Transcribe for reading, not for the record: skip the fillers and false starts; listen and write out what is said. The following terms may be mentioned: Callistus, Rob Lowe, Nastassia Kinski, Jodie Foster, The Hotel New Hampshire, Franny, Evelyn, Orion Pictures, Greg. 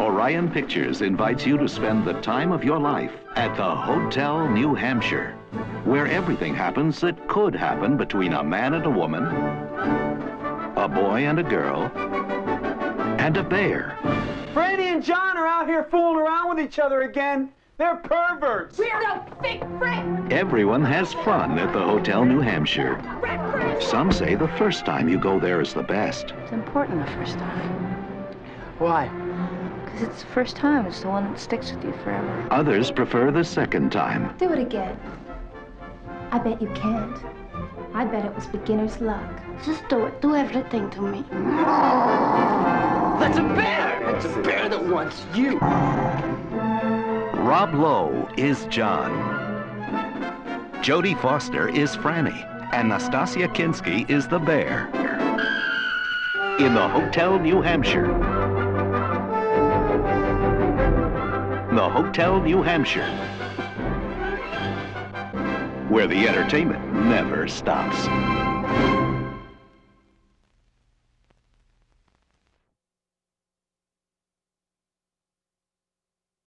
Orion Pictures invites you to spend the time of your life at the Hotel New Hampshire, where everything happens that could happen between a man and a woman, a boy and a girl, and a bear. Brady and John are out here fooling around with each other again. They're perverts. Weirdo, fake friend. Everyone has fun at the Hotel New Hampshire. Some say the first time you go there is the best. It's important the first time. Why? Because it's the first time. It's the one that sticks with you forever. Others prefer the second time. Do it again. I bet you can't. I bet it was beginner's luck. Just do it. Do everything to me. That's a bear! That's a bear that wants you. Rob Lowe is John. Jodie Foster is Franny. And Nastassia Kinski is the bear. In the Hotel New Hampshire. The Hotel New Hampshire. Where the entertainment never stops.